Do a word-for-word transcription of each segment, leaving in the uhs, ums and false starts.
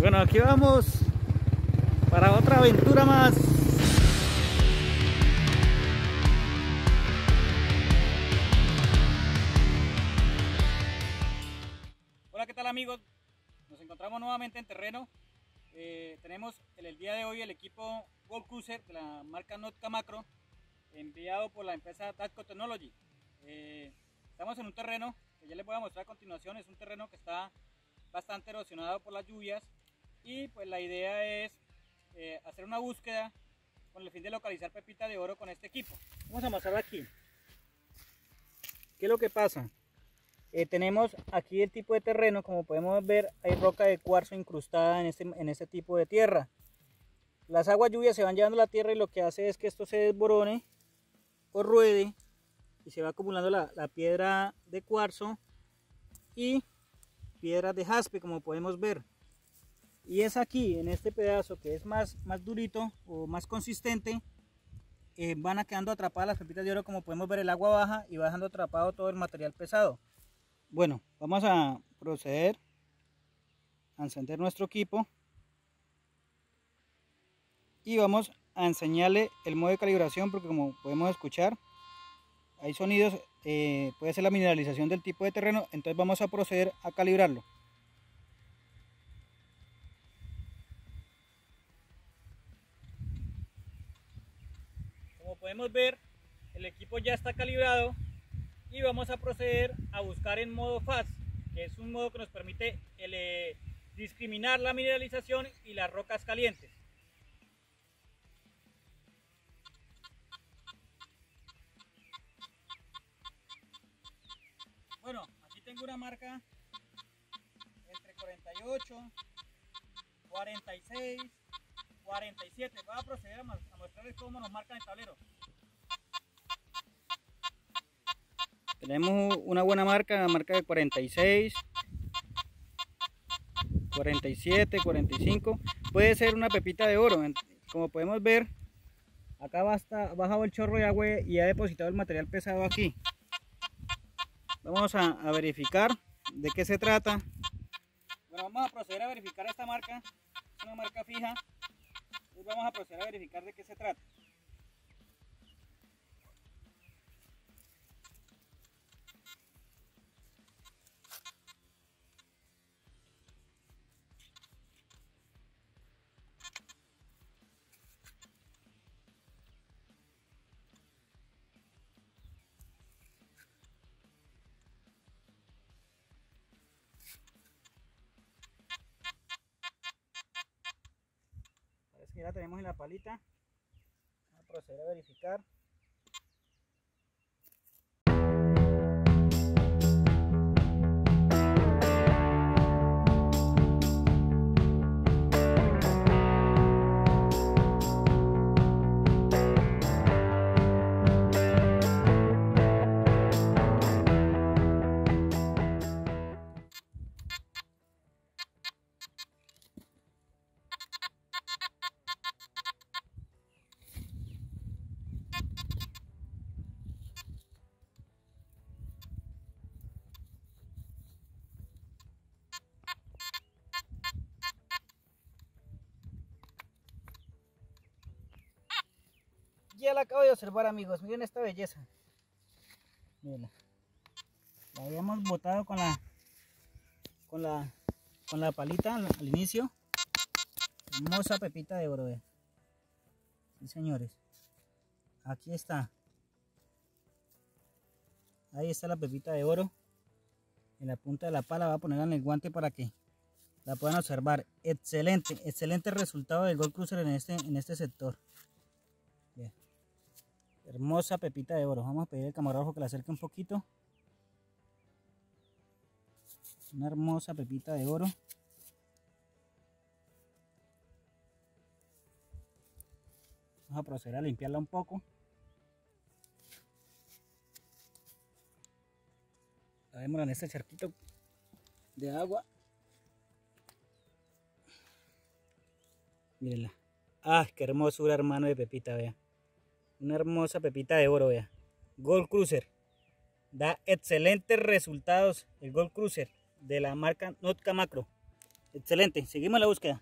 Bueno, aquí vamos para otra aventura más. Hola, ¿qué tal, amigos? Nos encontramos nuevamente en terreno. Eh, tenemos el, el día de hoy el equipo Gold Kruzer de la marca Notka Macro, enviado por la empresa Dadco Technology. Eh, estamos en un terreno que ya les voy a mostrar a continuación. Es un terreno que está bastante erosionado por las lluvias, y pues la idea es eh, hacer una búsqueda con el fin de localizar pepita de oro con este equipo. Vamos a amasar aquí. ¿Qué es lo que pasa? Eh, tenemos aquí el tipo de terreno. Como podemos ver, hay roca de cuarzo incrustada en este, en este tipo de tierra. Las aguas lluvias se van llevando la tierra, y lo que hace es que esto se desborone o ruede, y se va acumulando la, la piedra de cuarzo y piedras de jaspe, como podemos ver. Y es aquí, en este pedazo que es más, más durito o más consistente, eh, van a quedando atrapadas las pepitas de oro. Como podemos ver, el agua baja y va dejando atrapado todo el material pesado. Bueno, vamos a proceder a encender nuestro equipo y vamos a enseñarle el modo de calibración, porque como podemos escuchar hay sonidos, eh, puede ser la mineralización del tipo de terreno. Entonces vamos a proceder a calibrarlo. Como podemos ver, el equipo ya está calibrado, y vamos a proceder a buscar en modo faz, que es un modo que nos permite el, eh, discriminar la mineralización y las rocas calientes. Bueno, aquí tengo una marca entre cuarenta y ocho, cuarenta y seis, cuarenta y siete. Voy a proceder a mostrarles cómo nos marcan el tablero. Tenemos una buena marca, la marca de cuarenta y seis, cuarenta y siete, cuarenta y cinco. Puede ser una pepita de oro. Como podemos ver, acá basta, ha bajado el chorro de agua y ha depositado el material pesado aquí. Vamos a, a verificar de qué se trata. Bueno, vamos a proceder a verificar esta marca. Es una marca fija. Pues vamos a proceder a verificar de qué se trata. Ya la tenemos en la palita. Vamos a proceder a verificar. Ya la acabo de observar, amigos. Miren esta belleza. Miren, la habíamos botado con la con la con la palita al, al inicio. Hermosa pepita de oro. ¿eh? Sí, señores, aquí está. Ahí está la pepita de oro. En la punta de la pala va a ponerla en el guante para que la puedan observar. Excelente, excelente resultado del Gold Kruzer en este en este sector. Bien. Hermosa pepita de oro. Vamos a pedir al camarógrafo que la acerque un poquito. Una hermosa pepita de oro. Vamos a proceder a limpiarla un poco. La vemos en este charquito de agua. Mírenla. ¡Ah, qué hermosura, hermano, de pepita! Vea. Una hermosa pepita de oro, vea. Gold Kruzer. Da excelentes resultados el Gold Kruzer de la marca Notka Macro. Excelente, seguimos la búsqueda.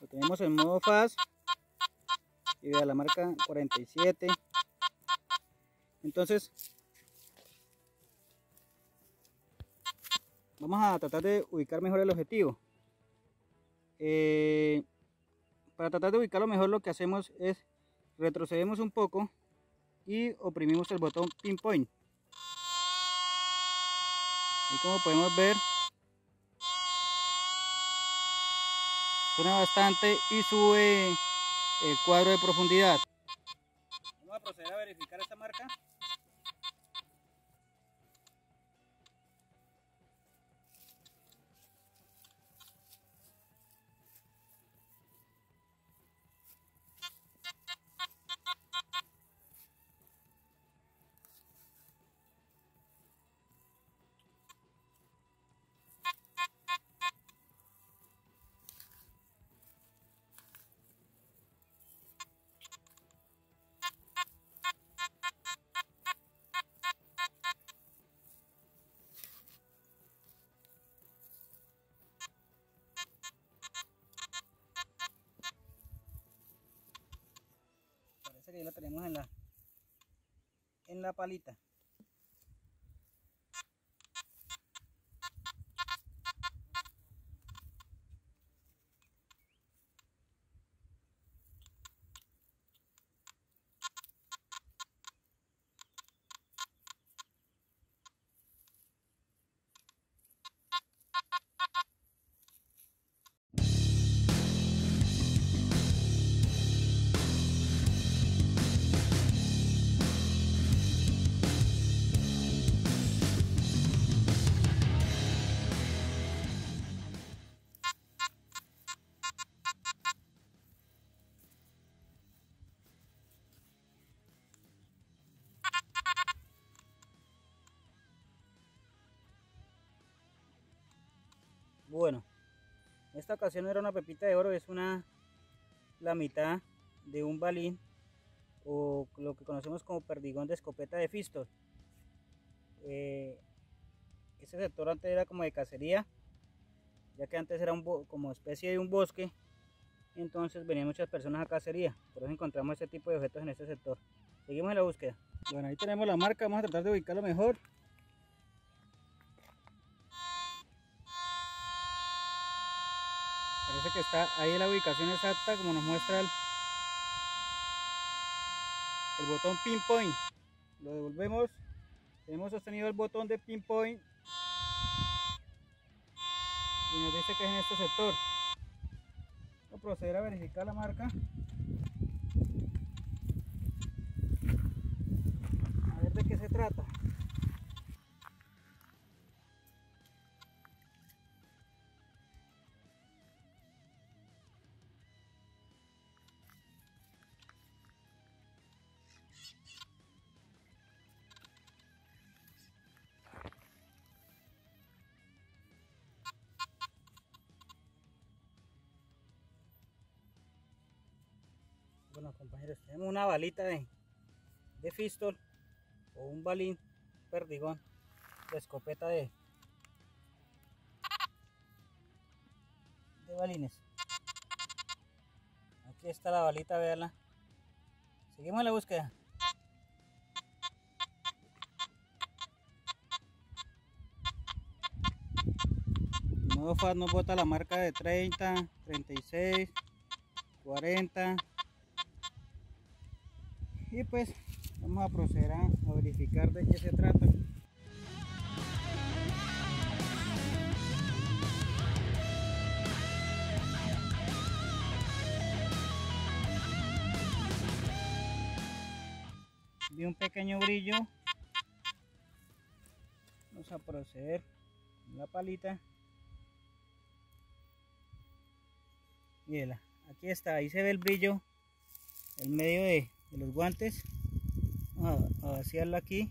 Lo tenemos en modo fast. Y vea la marca cuarenta y siete. Entonces vamos a tratar de ubicar mejor el objetivo. Eh, para tratar de ubicarlo mejor, lo que hacemos es retrocedemos un poco y oprimimos el botón pinpoint. Y como podemos ver, suena bastante y sube el cuadro de profundidad. Vamos a proceder a verificar esta marca. Que ya la tenemos en la en la palita. Bueno, en esta ocasión era una pepita de oro, es una la mitad de un balín o lo que conocemos como perdigón de escopeta de Fiston. Eh, este sector antes era como de cacería, ya que antes era un como especie de un bosque, entonces venían muchas personas a cacería, por eso encontramos este tipo de objetos en este sector. Seguimos en la búsqueda. Bueno, ahí tenemos la marca, vamos a tratar de ubicarlo mejor. Parece que está ahí la ubicación exacta, como nos muestra el, el botón pinpoint. Lo devolvemos, hemos sostenido el botón de pinpoint y nos dice que es en este sector. Vamos a proceder a verificar la marca, a ver de qué se trata. Bueno, compañeros, tenemos una balita de, de Fiston o un balín perdigón de escopeta de, de balines. Aquí está la balita, veanla. Seguimos en la búsqueda. El modo fast nos bota la marca de treinta, treinta y seis, cuarenta. Y pues vamos a proceder a verificar de qué se trata. Vi un pequeño brillo. Vamos a proceder con la palita. Mírala, aquí está, ahí se ve el brillo en medio de de los guantes. Vamos a vaciarla aquí.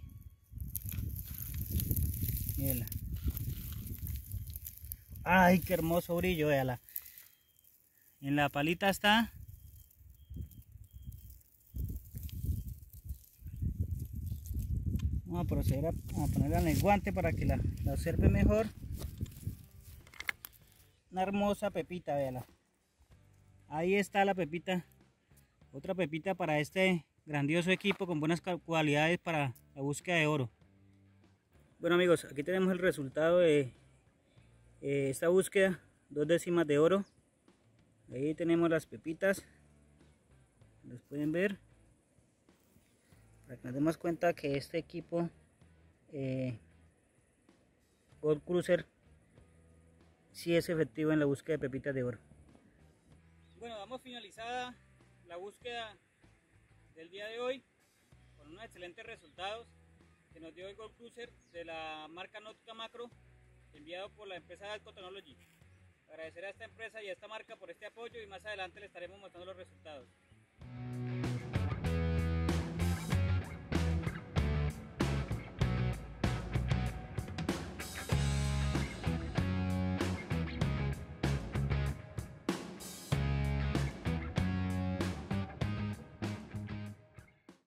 Mírala. Ay, qué hermoso brillo, véala. En la palita está. Vamos a proceder a, a ponerla en el guante para que la, la observe mejor. una hermosa pepita, véala. Ahí está la pepita, otra pepita para este grandioso equipo con buenas cualidades para la búsqueda de oro. Bueno amigos, aquí tenemos el resultado de eh, esta búsqueda, dos décimas de oro. Ahí tenemos las pepitas, las pueden ver, para que nos demos cuenta que este equipo eh, Gold Kruzer sí es efectivo en la búsqueda de pepitas de oro. Bueno, damos finalizada la búsqueda del día de hoy con unos excelentes resultados que nos dio el Gold Kruzer de la marca Nautica Macro, enviado por la empresa Dadco Technology. Agradecer a esta empresa y a esta marca por este apoyo y más adelante les estaremos mostrando los resultados.